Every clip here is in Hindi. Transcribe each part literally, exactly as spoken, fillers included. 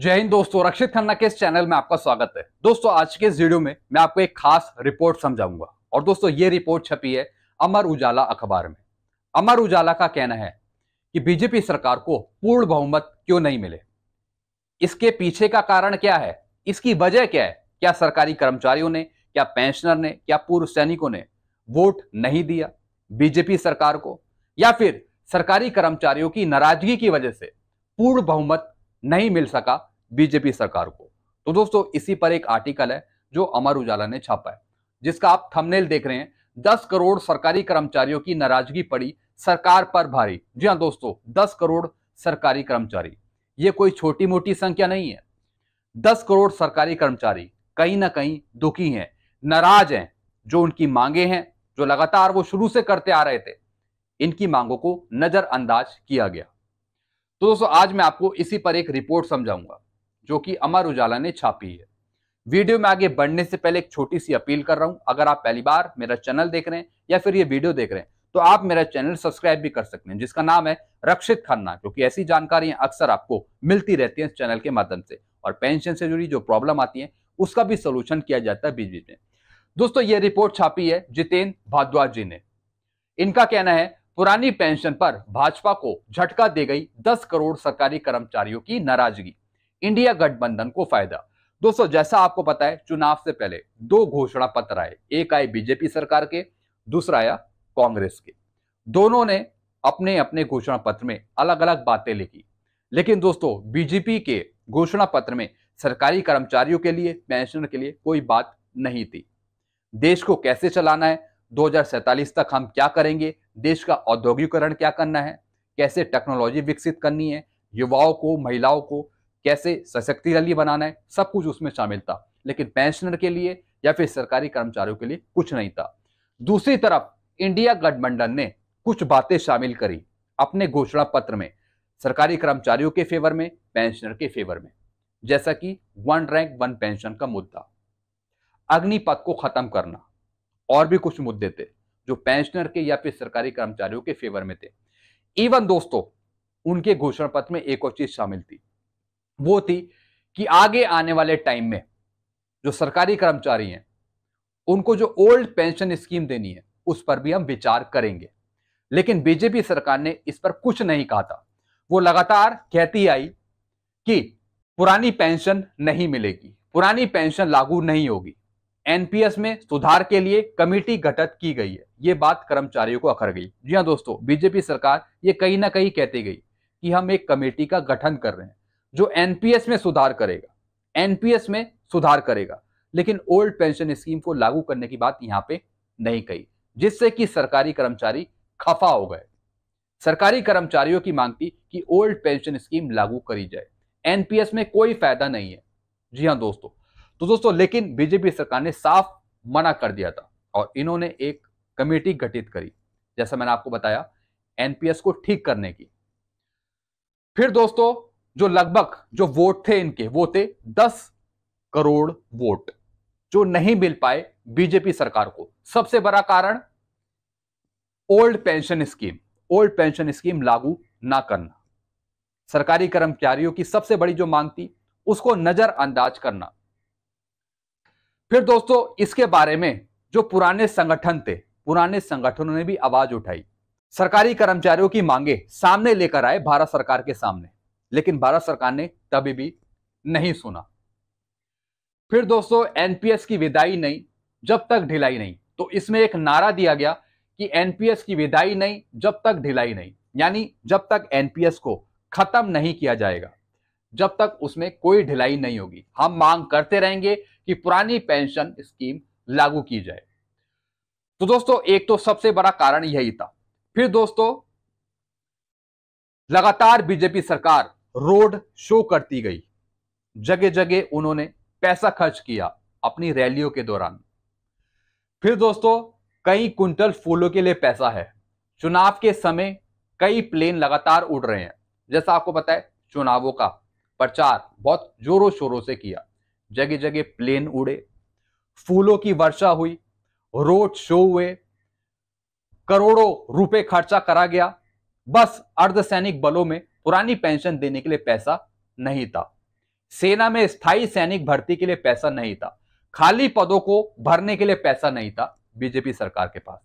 जय हिंद दोस्तों, रक्षित खन्ना के इस चैनल में आपका स्वागत है। दोस्तों, आज के इस वीडियो में मैं आपको एक खास रिपोर्ट समझाऊंगा और दोस्तों ये रिपोर्ट छपी है अमर उजाला अखबार में। अमर उजाला का कहना है कि बीजेपी सरकार को पूर्ण बहुमत क्यों नहीं मिले, इसके पीछे का कारण क्या है, इसकी वजह क्या है। क्या सरकारी कर्मचारियों ने, क्या पेंशनर ने, क्या पूर्व सैनिकों ने वोट नहीं दिया बीजेपी सरकार को, या फिर सरकारी कर्मचारियों की नाराजगी की वजह से पूर्ण बहुमत नहीं मिल सका बीजेपी सरकार को। तो दोस्तों इसी पर एक आर्टिकल है जो अमर उजाला ने छापा है, जिसका आप थंबनेल देख रहे हैं। दस करोड़ सरकारी कर्मचारियों की नाराजगी पड़ी सरकार पर भारी। जी हाँ दोस्तों, दस करोड़ सरकारी कर्मचारी, ये कोई छोटी मोटी संख्या नहीं है। दस करोड़ सरकारी कर्मचारी कहीं ना कहीं दुखी हैं, नाराज हैं। जो उनकी मांगे हैं, जो लगातार वो शुरू से करते आ रहे थे, इनकी मांगों को नजरअंदाज किया गया। तो दोस्तों आज मैं आपको इसी पर एक रिपोर्ट समझाऊंगा जो कि अमर उजाला ने छापी है। वीडियो में आगे बढ़ने से पहले एक छोटी सी अपील कर रहा हूं, अगर आप पहली बार मेरा चैनल देख रहे हैं या फिर ये वीडियो देख रहे हैं तो आप मेरा चैनल सब्सक्राइब भी कर सकते हैं, जिसका नाम है रक्षित खन्ना, क्योंकि ऐसी जानकारियां अक्सर आपको मिलती रहती हैं इस चैनल के माध्यम से, और पेंशन से जुड़ी जो प्रॉब्लम आती है उसका भी सोल्यूशन किया जाता है बीच बीच में। दोस्तों ये रिपोर्ट छापी है जितेन्द्र भारद्वाज जी ने। इनका कहना है पुरानी पेंशन पर भाजपा को झटका दे गई दस करोड़ सरकारी कर्मचारियों की नाराजगी, इंडिया गठबंधन को फायदा। दोस्तों जैसा आपको पता है, चुनाव से पहले दो घोषणा पत्र आए, एक आए बीजेपी सरकार के, दूसरा आया कांग्रेस के। दोनों ने अपने अपने घोषणा पत्र में अलग अलग बातें लिखी, लेकिन दोस्तों बीजेपी के घोषणा पत्र में सरकारी कर्मचारियों के लिए, पेंशनर के लिए कोई बात नहीं थी। देश को कैसे चलाना है, दो हजार सैतालीस तक हम क्या करेंगे, देश का औद्योगिकरण क्या करना है, कैसे टेक्नोलॉजी विकसित करनी है, युवाओं को, महिलाओं को कैसे सशक्तिशाली बनाना है, सब कुछ उसमें शामिल था। लेकिन पेंशनर के लिए या फिर सरकारी कर्मचारियों के लिए कुछ नहीं था। दूसरी तरफ इंडिया गठबंधन ने कुछ बातें शामिल करी अपने घोषणा पत्र में, सरकारी कर्मचारियों के फेवर में, पेंशनर के फेवर में, जैसा कि वन रैंक वन पेंशन का मुद्दा, अग्निपथ को खत्म करना, और भी कुछ मुद्दे थे जो पेंशनर के या फिर सरकारी कर्मचारियों के फेवर में थे। इवन दोस्तों उनके घोषणा पत्र में एक और चीज शामिल थी, वो थी कि आगे आने वाले टाइम में जो सरकारी कर्मचारी हैं उनको जो ओल्ड पेंशन स्कीम देनी है उस पर भी हम विचार करेंगे। लेकिन बीजेपी सरकार ने इस पर कुछ नहीं कहा था। वो लगातार कहती आई कि पुरानी पेंशन नहीं मिलेगी, पुरानी पेंशन लागू नहीं होगी, एन पी एस में सुधार के लिए कमेटी गठित की गई है। ये बात कर्मचारियों को अखर गई। जी हाँ दोस्तों, बीजेपी सरकार ये कहीं ना कहीं कहती गई कि हम एक कमेटी का गठन कर रहे हैं जो एन पी एस में सुधार करेगा, एन पी एस में सुधार करेगा, लेकिन ओल्ड पेंशन स्कीम को लागू करने की बात यहां पे नहीं कही, जिससे कि सरकारी कर्मचारी खफा हो गए। सरकारी कर्मचारियों की मांग थी कि ओल्ड पेंशन स्कीम लागू करी जाए, एन पी एस में कोई फायदा नहीं है। जी हाँ दोस्तों, तो दोस्तों लेकिन बीजेपी सरकार ने साफ मना कर दिया था और इन्होंने एक कमेटी गठित करी, जैसा मैंने आपको बताया, एन पी एस को ठीक करने की। फिर दोस्तों जो लगभग जो वोट थे इनके, वो थे दस करोड़ वोट जो नहीं मिल पाए बीजेपी सरकार को। सबसे बड़ा कारण old pension scheme, old pension scheme लागू ना करना, सरकारी कर्मचारियों की सबसे बड़ी जो मांग थी उसको नजरअंदाज करना। फिर दोस्तों इसके बारे में जो पुराने संगठन थे, पुराने संगठनों ने भी आवाज उठाई, सरकारी कर्मचारियों की मांगे सामने लेकर आए भारत सरकार के सामने, लेकिन भारत सरकार ने तभी भी नहीं सुना। फिर दोस्तों एन पी एस की विदाई नहीं जब तक ढिलाई नहीं, तो इसमें एक नारा दिया गया कि एन पी एस की विदाई नहीं जब तक ढिलाई नहीं, यानी जब तक एन पी एस को खत्म नहीं किया जाएगा, जब तक उसमें कोई ढिलाई नहीं होगी, हम मांग करते रहेंगे कि पुरानी पेंशन स्कीम लागू की जाए। तो दोस्तों एक तो सबसे बड़ा कारण यही था। फिर दोस्तों लगातार बीजेपी सरकार रोड शो करती गई, जगह जगह उन्होंने पैसा खर्च किया अपनी रैलियों के दौरान। फिर दोस्तों कई कुंटल फूलों के लिए पैसा है, चुनाव के समय कई प्लेन लगातार उड़ रहे हैं, जैसा आपको पता है चुनावों का प्रचार बहुत जोरों शोरों से किया, जगह जगह प्लेन उड़े, फूलों की वर्षा हुई, रोड शो हुए, करोड़ों रुपए खर्चा करा गया। बस अर्धसैनिक बलों में पुरानी पेंशन देने के लिए पैसा नहीं था, सेना में स्थायी सैनिक भर्ती के लिए पैसा नहीं था, खाली पदों को भरने के लिए पैसा नहीं था बीजेपी सरकार के पास,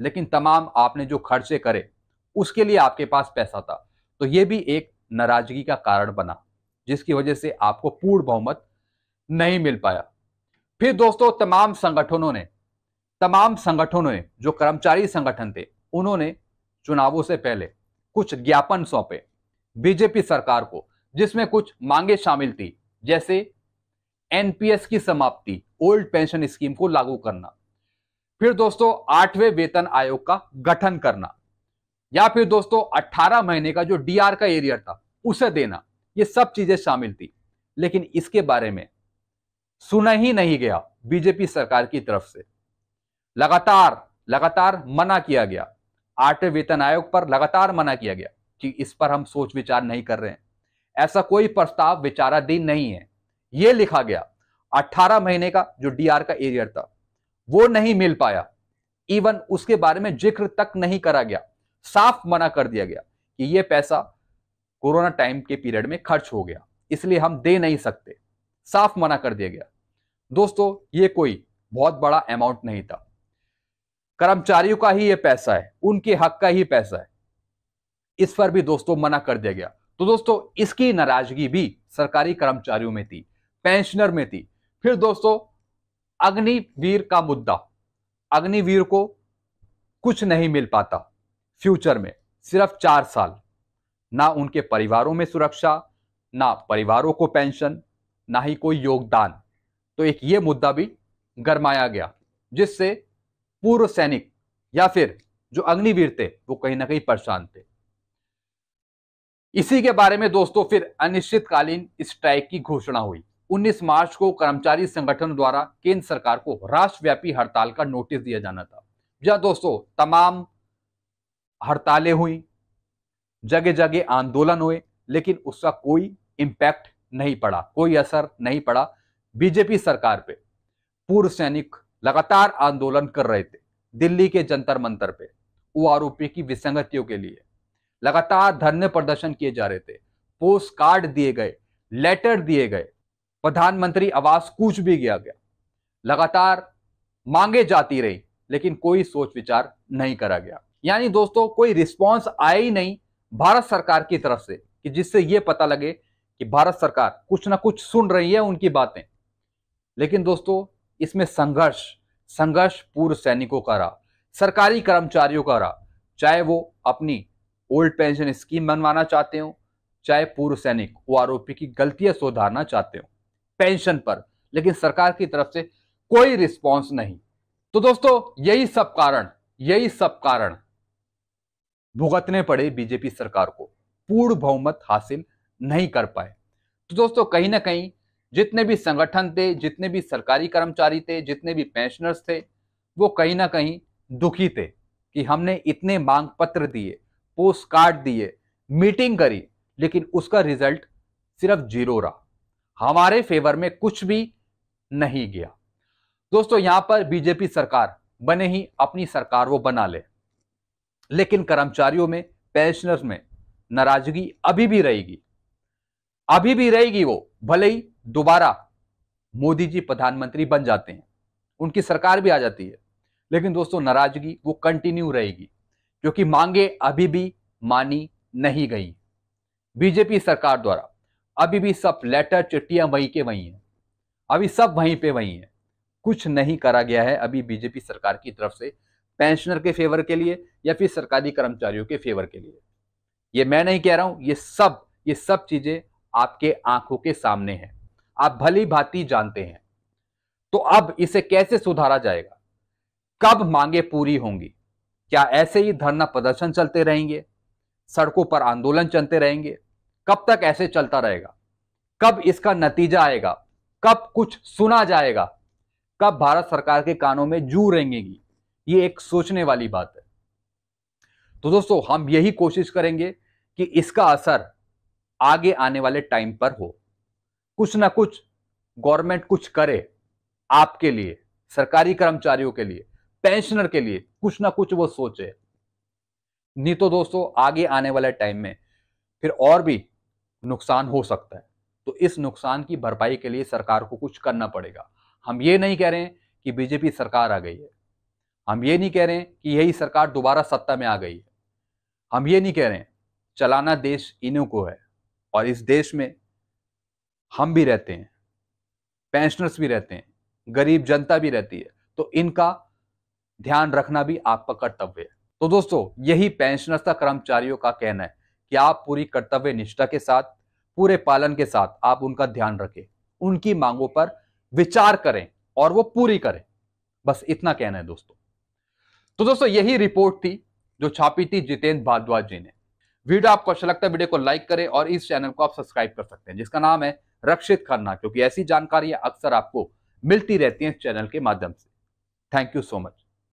लेकिन तमाम आपने जो खर्चे करे उसके लिए आपके पास पैसा था। तो यह भी एक नाराजगी का कारण बना, जिसकी वजह से आपको पूर्ण बहुमत नहीं मिल पाया। फिर दोस्तों तमाम संगठनों ने तमाम संगठनों ने जो कर्मचारी संगठन थे उन्होंने चुनावों से पहले कुछ ज्ञापन सौंपे बीजेपी सरकार को, जिसमें कुछ मांगे शामिल थी, जैसे एन पी एस की समाप्ति, ओल्ड पेंशन स्कीम को लागू करना, फिर दोस्तों आठवें वेतन आयोग का गठन करना, या फिर दोस्तों अठारह महीने का जो डी आर का एरियर था उसे देना। ये सब चीजें शामिल थी, लेकिन इसके बारे में सुना ही नहीं गया बीजेपी सरकार की तरफ से। लगातार लगातार मना किया गया, आठवें वेतन आयोग पर लगातार मना किया गया कि इस पर हम सोच विचार नहीं कर रहे हैं, ऐसा कोई प्रस्ताव विचाराधीन नहीं है, यह लिखा गया। अठारह महीने का जो डी आर का एरियर था वो नहीं मिल पाया, इवन उसके बारे में जिक्र तक नहीं करा गया, साफ मना कर दिया गया कि यह पैसा कोरोना टाइम के पीरियड में खर्च हो गया, इसलिए हम दे नहीं सकते, साफ मना कर दिया गया। दोस्तों ये कोई बहुत बड़ा अमाउंट नहीं था, कर्मचारियों का ही ये पैसा है, उनके हक का ही पैसा है, इस पर भी दोस्तों मना कर दिया गया। तो दोस्तों इसकी नाराजगी भी सरकारी कर्मचारियों में थी, पेंशनर में थी। फिर दोस्तों अग्निवीर का मुद्दा, अग्निवीर को कुछ नहीं मिल पाता फ्यूचर में, सिर्फ चार साल, ना उनके परिवारों में सुरक्षा, ना परिवारों को पेंशन, ना ही कोई योगदान। तो एक ये मुद्दा भी गरमाया गया, जिससे पूर्व सैनिक या फिर जो अग्निवीर थे वो कहीं ना कहीं परेशान थे। इसी के बारे में दोस्तों फिर अनिश्चितकालीन स्ट्राइक की घोषणा हुई। उन्नीस मार्च को कर्मचारी संगठन द्वारा केंद्र सरकार को राष्ट्रव्यापी हड़ताल का नोटिस दिया जाना था। जहां दोस्तों तमाम हड़तालें हुई, जगह जगह आंदोलन हुए, लेकिन उसका कोई इम्पैक्ट नहीं पड़ा, कोई असर नहीं पड़ा बीजेपी सरकार पे। पूर्व सैनिक लगातार आंदोलन कर रहे थे दिल्ली के जंतर मंतर पे ओ आर ओ पी की विसंगतियों के लिए, लगातार धरने प्रदर्शन किए जा रहे थे, पोस्ट कार्ड दिए गए, लेटर दिए गए, प्रधानमंत्री आवास कूच भी किया गया, लगातार मांगे जाती रही, लेकिन कोई सोच विचार नहीं करा गया। यानी दोस्तों कोई रिस्पॉन्स आया ही नहीं भारत सरकार की तरफ से, कि जिससे यह पता लगे कि भारत सरकार कुछ ना कुछ सुन रही है उनकी बातें। लेकिन दोस्तों इसमें संघर्ष संघर्ष पूर्व सैनिकों का रहा, सरकारी कर्मचारियों का रहा, चाहे वो अपनी ओल्ड पेंशन स्कीम बनवाना चाहते हो, चाहे पूर्व सैनिक ओ आर ओ पी की गलतियां सुधारना चाहते हो पेंशन पर, लेकिन सरकार की तरफ से कोई रिस्पॉन्स नहीं। तो दोस्तों यही सब कारण यही सब कारण भुगतने पड़े बीजेपी सरकार को, पूर्ण बहुमत हासिल नहीं कर पाए। तो दोस्तों कहीं ना कहीं जितने भी संगठन थे, जितने भी सरकारी कर्मचारी थे, जितने भी पेंशनर्स थे, वो कहीं ना कहीं दुखी थे कि हमने इतने मांग पत्र दिए, पोस्ट कार्ड दिए, मीटिंग करी, लेकिन उसका रिजल्ट सिर्फ जीरो रहा, हमारे फेवर में कुछ भी नहीं गया। दोस्तों यहां पर बीजेपी सरकार बने ही अपनी सरकार वो बना ले, लेकिन कर्मचारियों में, पेंशनर्स में नाराजगी अभी भी रहेगी, अभी भी रहेगी। वो भले ही दोबारा मोदी जी प्रधानमंत्री बन जाते हैं, उनकी सरकार भी आ जाती है, लेकिन दोस्तों नाराजगी वो कंटिन्यू रहेगी, क्योंकि मांगे अभी भी मानी नहीं गई बीजेपी सरकार द्वारा। अभी भी सब लेटर चिट्ठियां वहीं के वहीं हैं, अभी सब वहीं पे वहीं है, कुछ नहीं करा गया है अभी बीजेपी सरकार की तरफ से पेंशनर के फेवर के लिए या फिर सरकारी कर्मचारियों के फेवर के लिए। ये मैं नहीं कह रहा हूं, ये सब ये सब चीजें आपके आंखों के सामने हैं, आप भली भांति जानते हैं। तो अब इसे कैसे सुधारा जाएगा? कब मांगे पूरी होंगी? क्या ऐसे ही धरना प्रदर्शन चलते रहेंगे, सड़कों पर आंदोलन चलते रहेंगे? कब तक ऐसे चलता रहेगा? कब इसका नतीजा आएगा? कब कुछ सुना जाएगा? कब भारत सरकार के कानों में जू रेंगेगी? ये एक सोचने वाली बात है। तो दोस्तों हम यही कोशिश करेंगे कि इसका असर आगे आने वाले टाइम पर हो, कुछ ना कुछ गवर्नमेंट कुछ करे आपके लिए, सरकारी कर्मचारियों के लिए, पेंशनर के लिए, कुछ ना कुछ वो सोचे। नहीं तो दोस्तों आगे आने वाले टाइम में फिर और भी नुकसान हो सकता है। तो इस नुकसान की भरपाई के लिए सरकार को कुछ करना पड़ेगा। हम ये नहीं कह रहे हैं कि बीजेपी सरकार आ गई है, हम ये नहीं कह रहे हैं कि यही सरकार दोबारा सत्ता में आ गई है, हम ये नहीं कह रहे हैं। चलाना देश इन्हों को है और इस देश में हम भी रहते हैं, पेंशनर्स भी रहते हैं, गरीब जनता भी रहती है, तो इनका ध्यान रखना भी आपका कर्तव्य है। तो दोस्तों, यही पेंशनर्स तथा कर्मचारियों का कहना है कि आप पूरी कर्तव्य निष्ठा के साथ, पूरे पालन के साथ आप उनका ध्यान रखें, उनकी मांगों पर विचार करें और वो पूरी करें। बस इतना कहना है दोस्तों। तो दोस्तों, यही रिपोर्ट थी जो छापी थी जितेन्द्र भारद्वाज जी ने। वीडियो आपको अच्छा लगता है, वीडियो को लाइक करें और इस चैनल को आप सब्सक्राइब कर सकते हैं, जिसका नाम है रक्षित खन्ना, क्योंकि ऐसी जानकारियां अक्सर आपको मिलती रहती हैं इस चैनल के माध्यम से। Thank you so much.